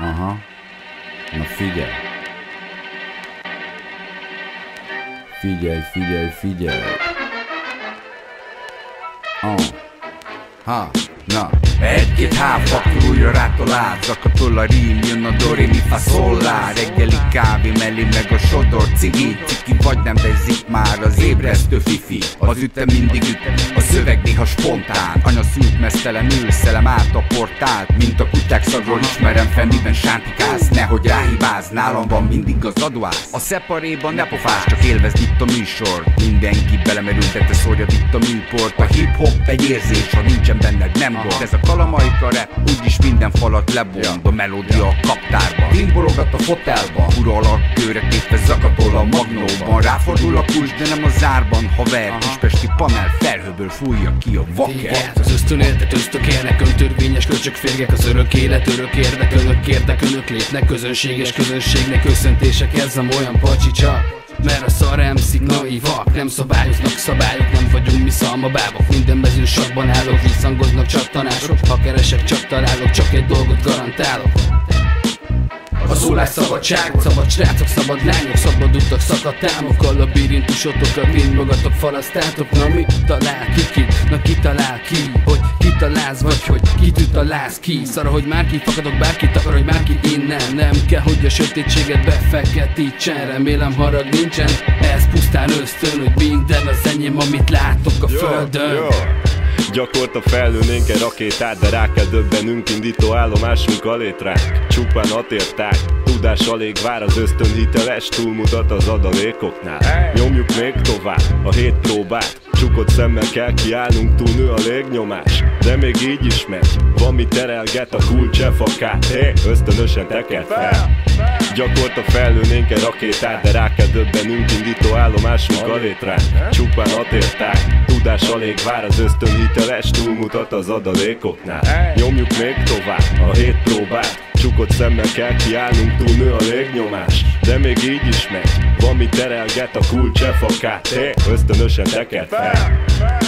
Aha. Na figyelj. Figyelj. Ha, na. Egy-két háfa krújra rátolált, zakatol a rím, jön a dori, mi faszollá. Reggeli kávé mellé meg a sodor cigi, ciki vagy nem vezik már az ébresztő fifi. Az ütem mindig ütem, a szöveg néha spontán. Anya szült mesztelenül, szelem át a portált, mint a kutyák szagról ismerem fel, miben sántikálsz. Nehogy ráhibázz, nálam van mindig az adóász. A szeparéban ne pofás, csak élvezd itt a műsort. Mindenki belemerült, de te szórjad itt a műport. A hip-hop egy érzés, ha nincsen benned nem gond. Ez a Kalamaika rap, úgyis minden falat lebond. A melódia a kaptárban, timborogat a fotelban, ura alakkőre tépve zakatol a magnóban. Ráfordul a kulcs, de nem a zárban haver. Kispesti panel felhőből fújja ki a vaker. Az ösztön éltet ösztökélnek, öntörvényes köcsök férgek. Az örök élet örök érdek, önök érdek, önök lépnek. Közönség és közönségnek köszöntések, érzem olyan pacsicsak, mert a szar emszik naivak. Nem szabályoznak szabályok, nem vagyunk mi szalmabábok. Minden mezősakban állok, visszhangoznak csattanások. Ha keresek, csak találok, csak egy dolgot garantálok: a szólásszabadságot. Szabad srácok, szabad lányok, szabad utak, szakadt támokkal. A birintusotokat, mind magatok farasztátok. Na mit talál ki? Na ki talál ki? Hogy kitaláz, vagy hogy kitűt a láz ki? Szara, hogy már kifakadok, bárki takar, hogy már ki innen. Nem kell, hogy a sötétséget befeketítsen. Remélem harag nincsen, ez pusztán ösztön, hogy minden az enyém, amit látok a földön. Gyakorta felülnénk egy rakétát, de rá kell döbbenünk, indító állomásunk a létránk. Csupán atérták, tudás alig vár, az ösztön hiteles, túlmutat az adalékoknál. Nyomjuk még tovább a hét próbát, csukott szemmel kell kiállnunk, túlnő a légnyomás. De még így is megy, van mi terelget a kulcsefakát, hé, ösztönösen tekert fel. Gyakorta felülnénk egy rakétát, de rá kell döbbenünk, indító állomásunk a létránk. Csupán atérták, tudás alig vár, az ösztön hiteles, túlmutat az adalékoknál. Nyomjuk még tovább a hét próbát, csukott szemmel kell kiállnunk, túlnő a légnyomás. De még így is megy, van mi terelget a kulcsefakát, hé, ösztönösen tekert fel.